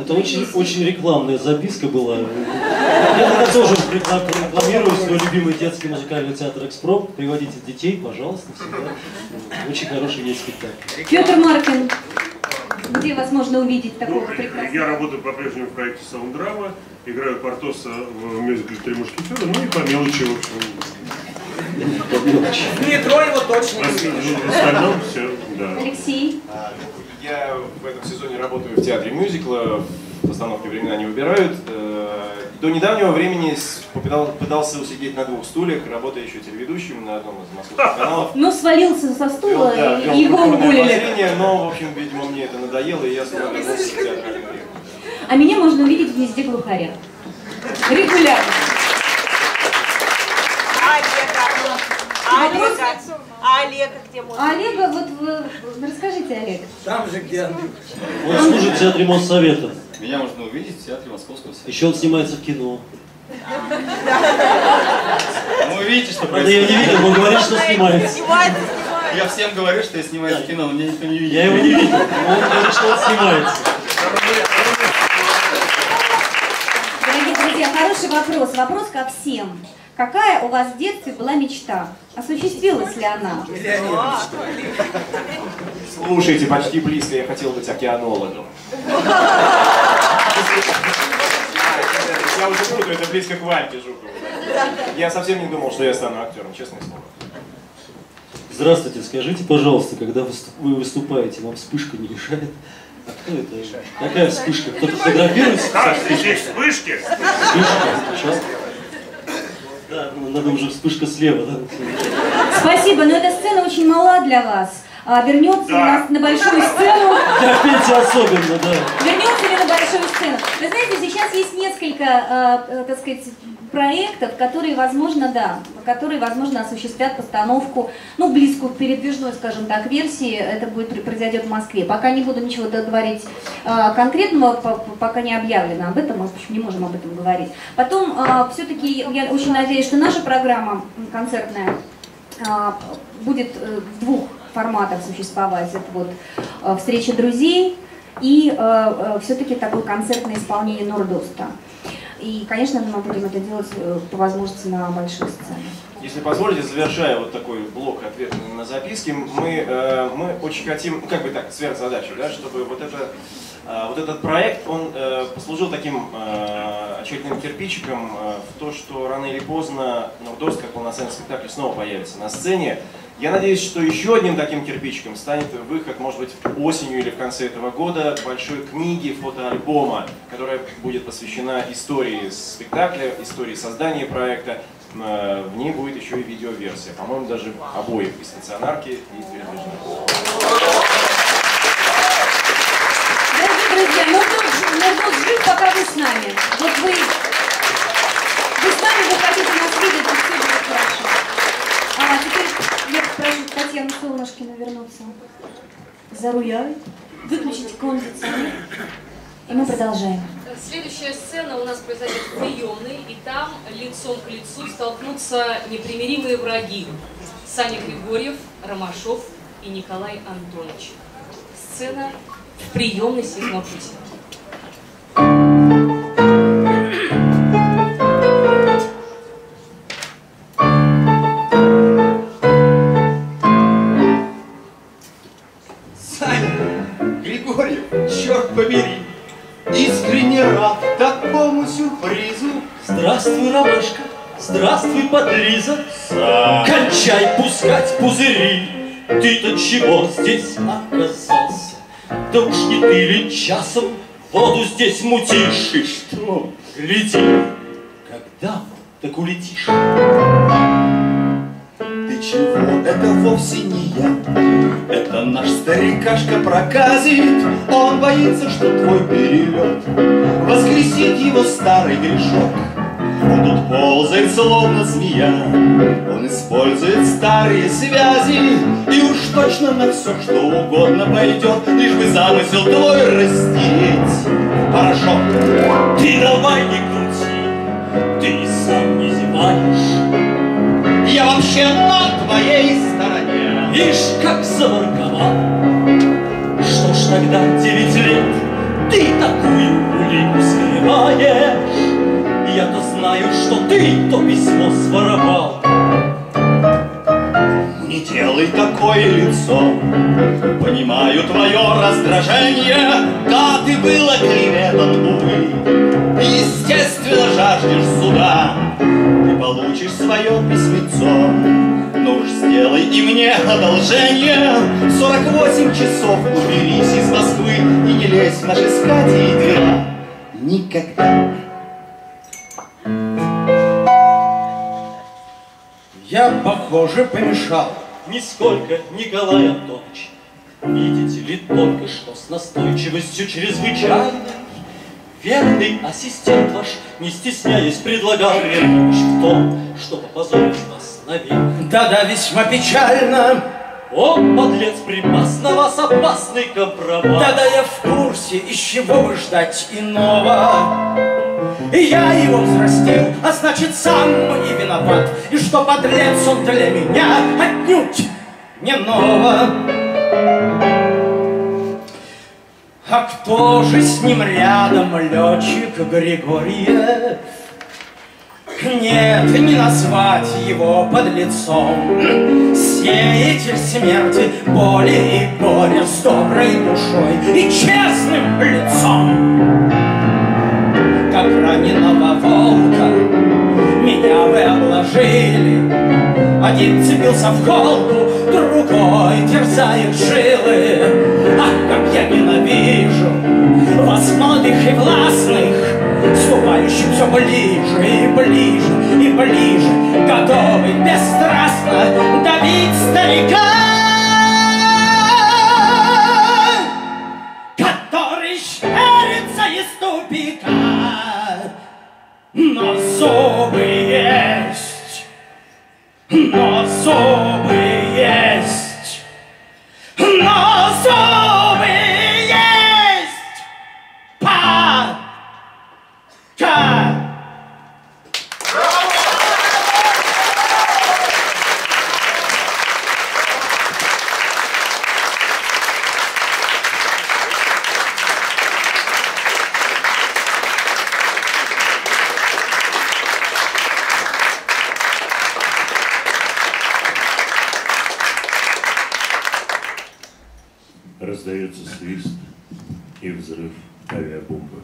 Это очень, очень рекламная записка была. Я тоже рекламирую свой любимый детский музыкальный театр «Экспроп». Приводите детей, пожалуйста, всегда. Очень хороший есть спектакль. Петр Маркин, где вас можно увидеть такого прекрасного? Я работаю по-прежнему в проекте «Саунддрама», играю Портоса в мюзикле «Три мушкетера», ну и по мелочи, в общем. Не Троева точно не. В остальном все, да. Алексей? Я в этом сезоне работаю в театре мюзикла, в постановке «Времена не выбирают». До недавнего времени пытался усидеть на двух стульях, работая еще телеведущим на одном из московских каналов. Но свалился со стула, да, и его уволили. Но, в общем, видимо, мне это надоело, и я снова вернулся в театр. А меня можно увидеть в «Гнезде глухаря». Регулярно. А, а, а, А Олега где можно? Олега, вот вы расскажите, Олег. Там же где Андрюк. Он служит в Театре Моссовета. Меня можно увидеть в Театре Московского совета. Еще он снимается в кино. Ну, видите, что происходит. Я не видел, он говорит, что снимается. Я всем говорю, что я снимаюсь в кино, но меня никто не видит. Я его не видел, он говорит, что он снимается. Дорогие друзья, хороший вопрос. Вопрос ко всем. Какая у вас в детстве была мечта? Осуществилась ли она? Слушайте, почти близко, я хотел быть океанологом. Я уже круто, это близко к Вальке Жукову. Я совсем не думал, что я стану актером, честное слово. Здравствуйте, скажите, пожалуйста, когда вы выступаете, вам вспышка не мешает? А кто это? Мешает. Какая вспышка? Кто-то фотографируется? Как здесь вспышки? Вспышка, да, ну, надо уже вспышка слева, да? Спасибо, но эта сцена очень мала для вас. А вернется да. ли нас на большую сцену? Для Пети особенно, да. Вернется ли на большую сцену? Вы знаете, сейчас есть несколько, э, так сказать, проектов, которые, возможно, да, которые, возможно, осуществят постановку, ну, близкую к передвижной, скажем так, версии. Это будет, произойдет в Москве. Пока не буду ничего говорить э, конкретного, по, пока не объявлено об этом, мы не можем об этом говорить. Потом, э, все-таки, я очень надеюсь, что наша программа концертная э, будет э, в двух форматах существовать. Это вот встреча друзей и э, все-таки такое концертное исполнение Норд-Оста. И, конечно, мы будем это делать по возможности на большой сцене. Если позволите, завершая вот такой блок ответа на записки, мы, э, мы очень хотим, как бы так, сверхзадачу, да, чтобы вот, это, э, вот этот проект, он э, послужил таким э, очередным кирпичиком э, в то, что рано или поздно Норд-Ост как полноценный спектакль снова появится на сцене. Я надеюсь, что еще одним таким кирпичиком станет выход, может быть, осенью или в конце этого года, большой книги, фотоальбома, которая будет посвящена истории спектакля, истории создания проекта. В ней будет еще и видеоверсия, по-моему, даже обоих, и стационарки, и передвижной. Дорогие друзья, Норд-Ост жив, пока вы с нами. Вот вы, вы с нами, вы хотите нас видеть, и все будет хорошо. А теперь... Я прошу Татьяну Солнышкину вернуться за руля, выключить кондиционер, и мы продолжаем. Следующая сцена у нас произойдет в приемной, и там лицом к лицу столкнутся непримиримые враги Сани Григорьев, Ромашов и Николай Антонович. Сцена в приемной Северного Пути. Здравствуй, Ромашка, здравствуй, подлиза. Кончай пускать пузыри. Ты-то чего здесь оказался? Да уж не ты ли часом воду здесь мутишь? И что, гляди, когда так улетишь? Ты чего? Это вовсе не я. Это наш старикашка проказит. Он боится, что твой перелет воскресит его старый грешок. Он тут ползает, словно змея, он использует старые связи, и уж точно на все, что угодно пойдет, лишь бы замысел твой растереть порошок. Ты давай не крути, ты и сам не зеваешь, я вообще на твоей стороне. Ишь, как заворковал, что ж тогда девять лет ты такую улику скрываешь? Я-то знаю, что ты то письмо своровал. Не делай такое лицо, понимаю твое раздражение. Да, ты был оклеветан, увы, естественно, жаждешь суда. Ты получишь свое письмецо, но уж сделай и мне одолжение. Сорок восемь часов уберись из Москвы и не лезь в наши скатые дела никогда. Я, похоже, помешал. Нисколько, Николай Антонович. Видите ли только, что с настойчивостью чрезвычайной верный ассистент ваш, не стесняясь, предлагал верную помощь в том, что опозорит вас навек. Да-да, весьма печально. Он, подлец, припас на вас опасный компромат. Да-да, я в курсе, из чего вы ждать иного. И я его взрастил, а значит, сам и виноват. И что подлец он для меня отнюдь не ново. А кто же с ним рядом, летчик Григорьев? Нет, не назвать его подлецом. Сеятель смерти, боли и горя, с доброй душой и честным лицом. Как раненого волка меня вы обложили. Один цепился в холку, другой терзает жилы. Ах, как я ненавижу вас, молодых и властных, ступающих все ближе и ближе и ближе, готовы бесстрастно давить старика, который щерится из тупика. Но зубы есть, но зубы есть, но зубы есть, пока. Свист и взрыв авиабомбы.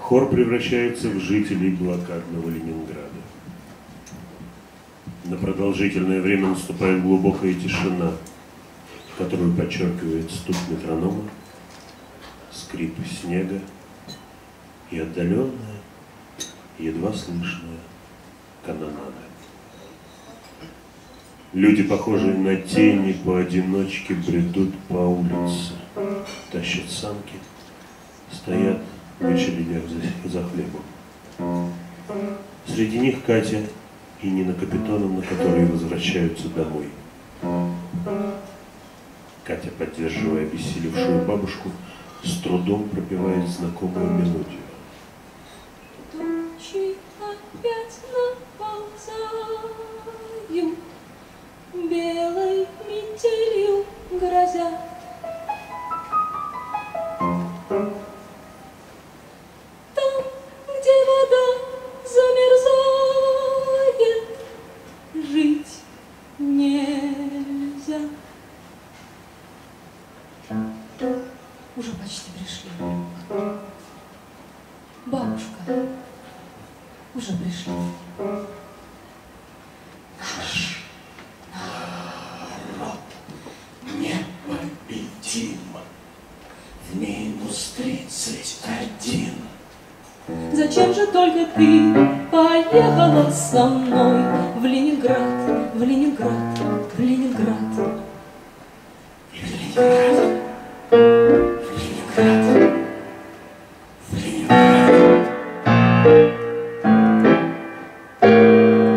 Хор превращается в жителей блокадного Ленинграда. На продолжительное время наступает глубокая тишина, которую подчеркивает стук метронома, скрип снега и отдаленная, едва слышная канонада. Люди, похожие на тени, поодиночке бредут по улице, тащат санки, стоят в очередях за хлебом. Среди них Катя и Нина Капитоновна, которые возвращаются домой. Катя, поддерживая обессилевшую бабушку, с трудом пропевает знакомую мелодию. Тучи опять наползают. Белой метелью гроза. Там, где вода замерзает, жить нельзя. Уже почти пришли. Бабушка, уже пришли. Зачем же только ты поехала со мной в Ленинград, в Ленинград, в Ленинград? В Ленинград, в Ленинград, в Ленинград.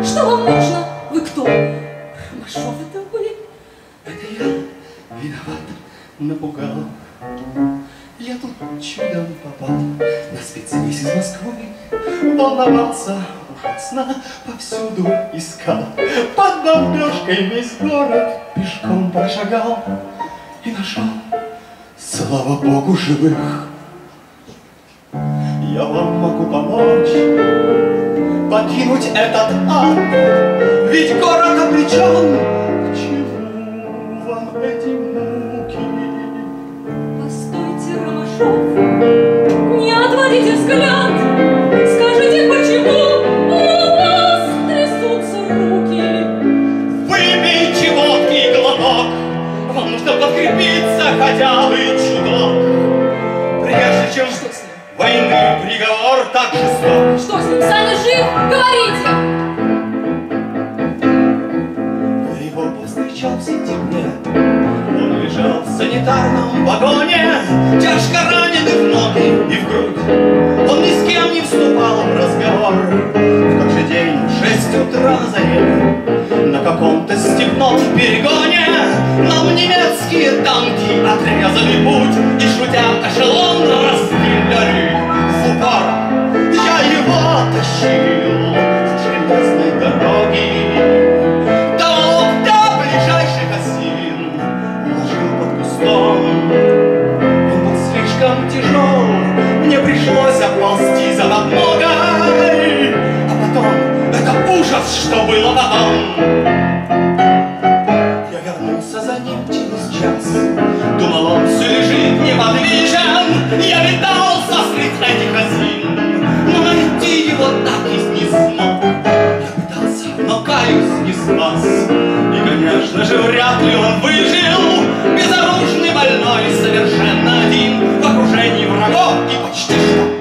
Что вам нужно? Вы кто? Ромашов, это вы? Это я. Виноват, напугал. Я тут чудом попал на спецрейс из Москвы. Волновался ужасно, повсюду искал. Под бомбежкой весь город пешком прошагал и нашел, слава богу, живых. Я вам могу помочь покинуть этот ад, ведь город обречен. К чему вам эти муки? Постойте, Ромашов, не отводите взгляд. Хотя бы чудок. Прежде чем что с ним? Войны приговор так жесток. Что с ним? Саня жив? Говорите! Я его повстречал в сентябре. Он лежал в санитаре. санитарном вагоне, тяжко ранены в ноги и в грудь. Он ни с кем не вступал в разговор. В тот же день, в шесть утра на заре, на каком-то степном перегоне нам немецкие танки отрезали путь, и шутя эшелон расстреляли в упор. Я его тащил с железной дороги тяжел, мне пришлось оползти за подмогой, а потом это ужас, что было потом. Я вернулся за ним через час, думал, он все лежит неподвижен. Я метался среди этих осин, но найти его так и не смог. Я пытался, но, каюсь, не спас, и, конечно же, вряд ли он выжил. Безоружный, больной, совершенно один, в окружении врагов и почти что.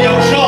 Я ушел!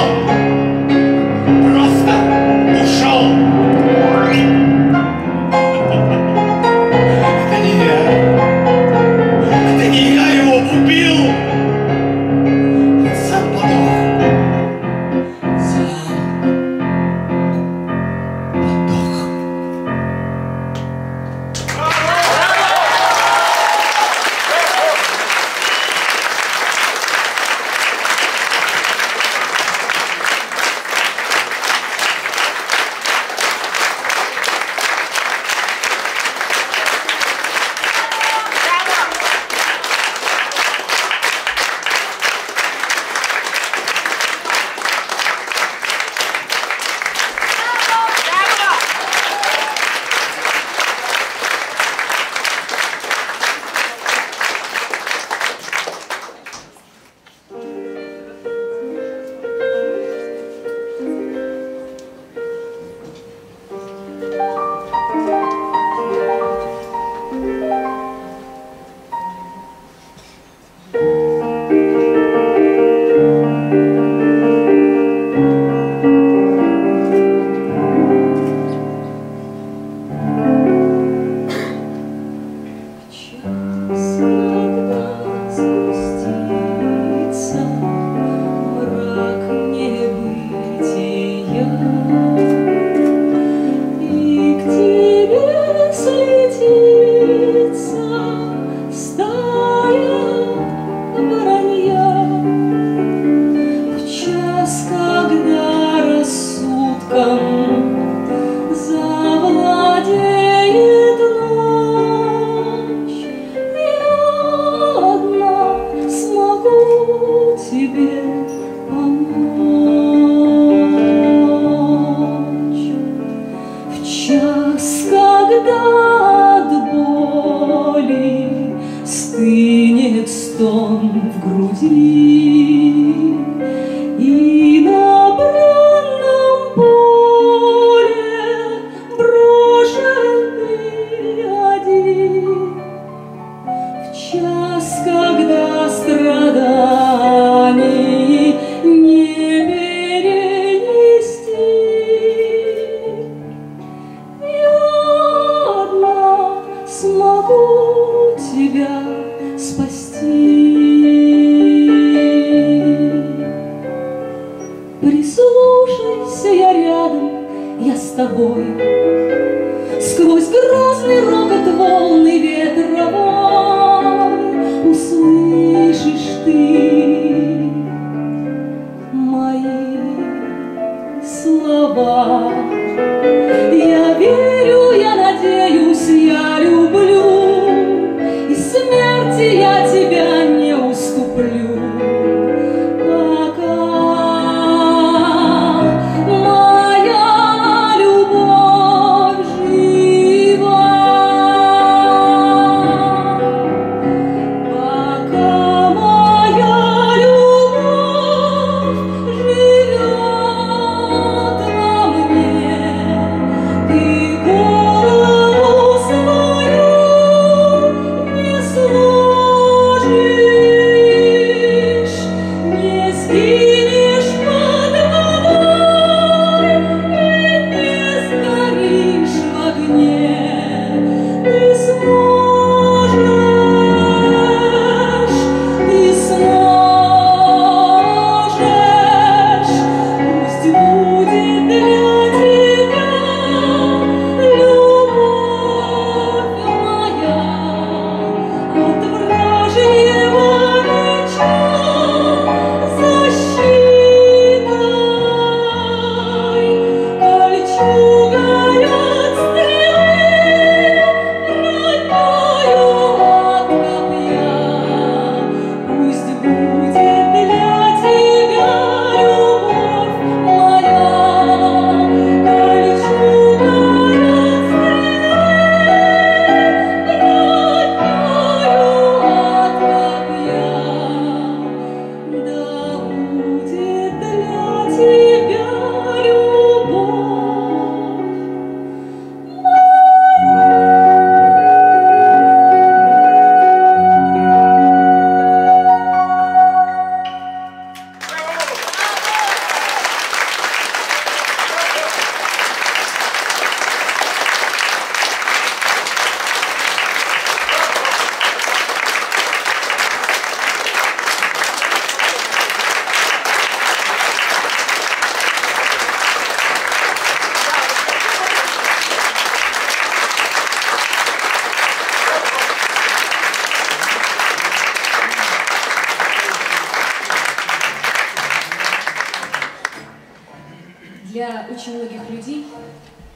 Для очень многих людей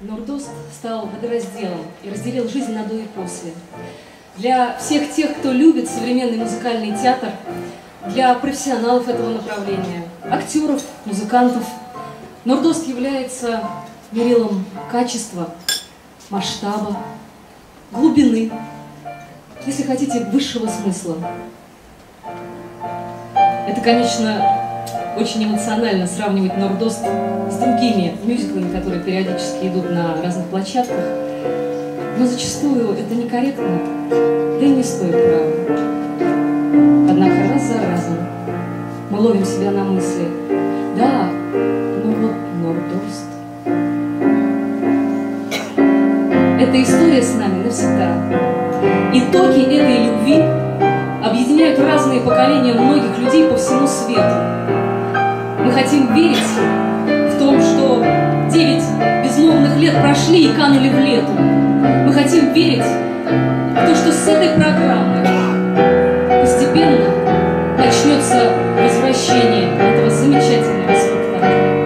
Норд-Ост стал водоразделом и разделил жизнь на до и после. Для всех тех, кто любит современный музыкальный театр, для профессионалов этого направления, актеров, музыкантов, Норд-Ост является мерилом качества, масштаба, глубины, если хотите, высшего смысла. Это, конечно, очень эмоционально сравнивать Норд-Ост с другими мюзиклами, которые периодически идут на разных площадках. Но зачастую это некорректно, да и не стоит права. Однако раз за разом мы ловим себя на мысли: да, ну вот Норд-Ост. Эта история с нами навсегда. Итоги этой любви объединяют разные поколения многих людей по всему свету. Мы хотим верить в том, что девять безмолвных лет прошли и канули в лету. Мы хотим верить в то, что с этой программой постепенно начнется возвращение этого замечательного спектакля.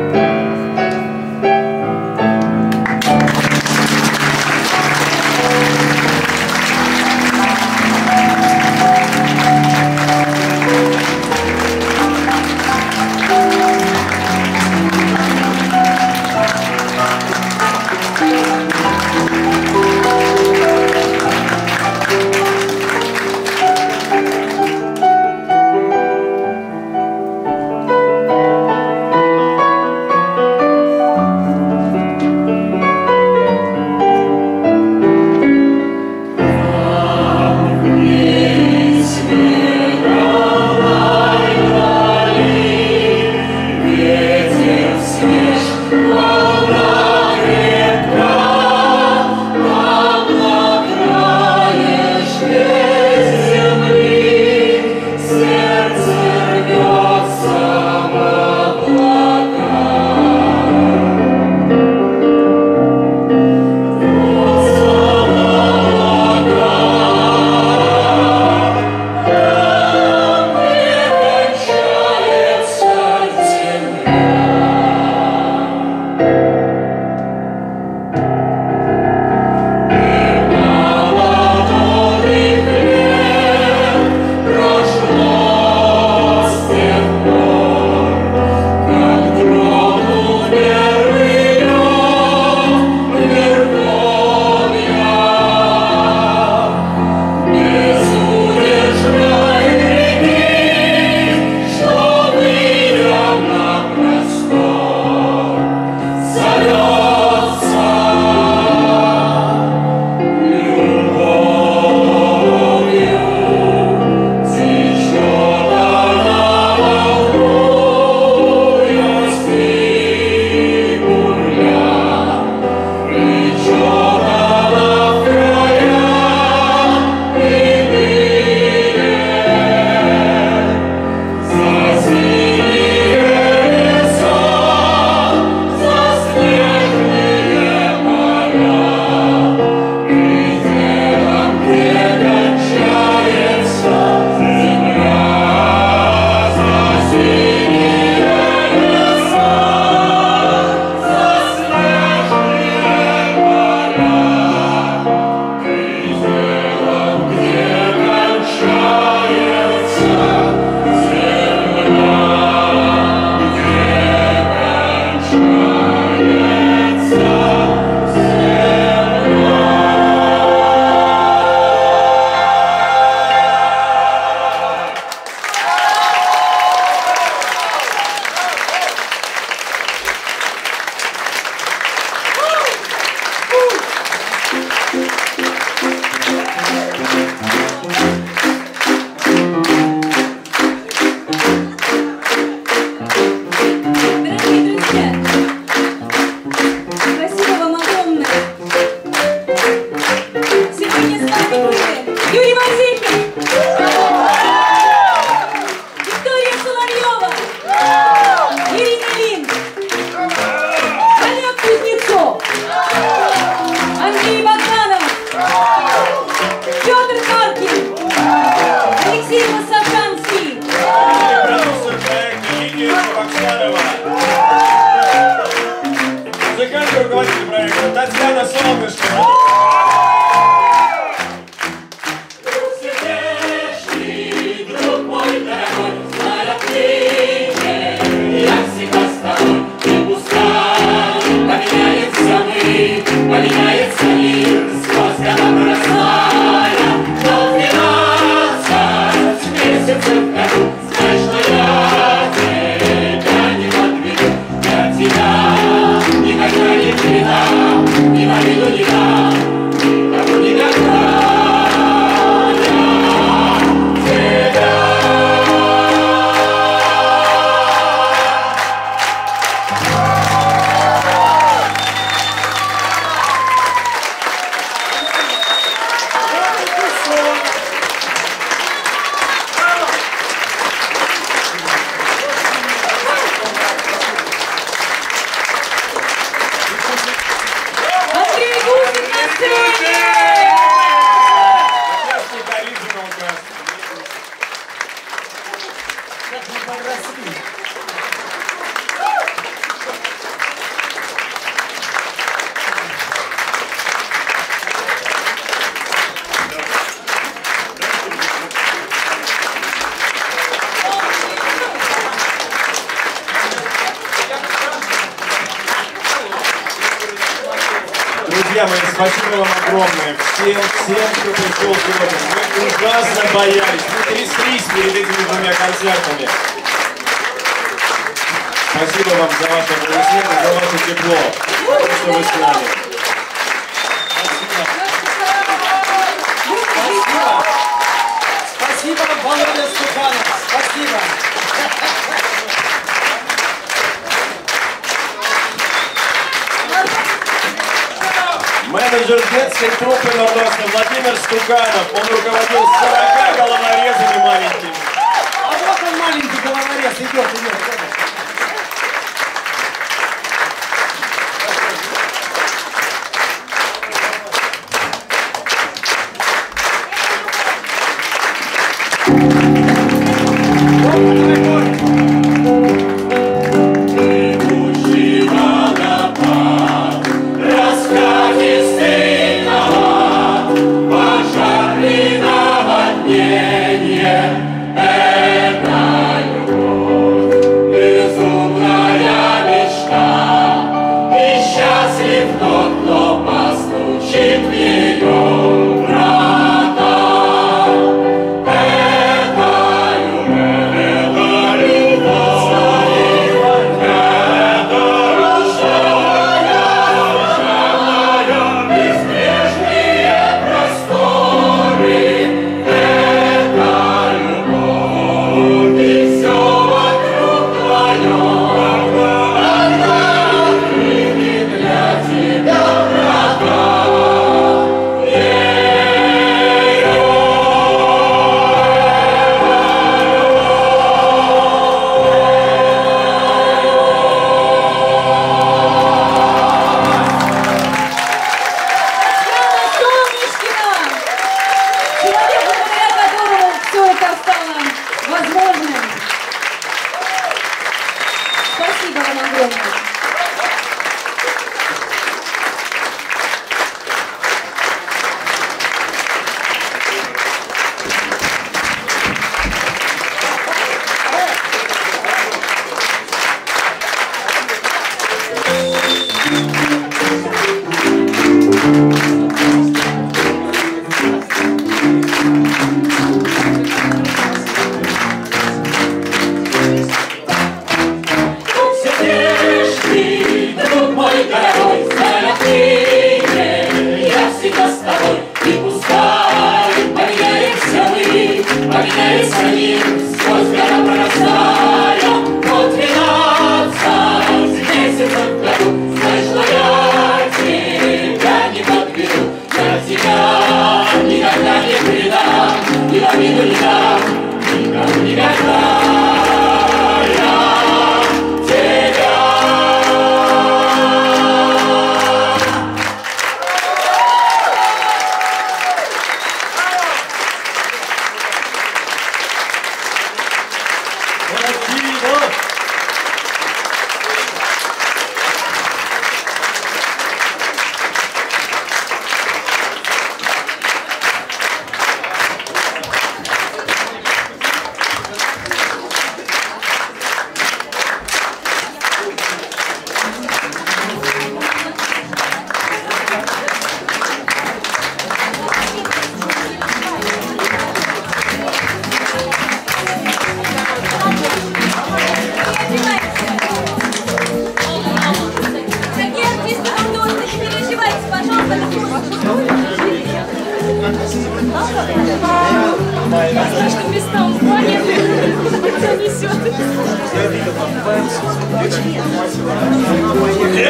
Спасибо вам огромное всем, всем, кто пришел сегодня. Мы ужасно боялись, мы тряслись перед этими двумя концертами. Спасибо вам за ваше аплодисменты, за ваше тепло, за то, что вы с нами. Спасибо. Спасибо. Спасибо, Валерия Степанова. Спасибо. Менеджер детской труппы Норд-Оста Владимир Стуканов. Он руководил сорока головорезами маленькими. А вот он маленький головорез. Идет, идет.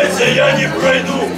Если я не пройду,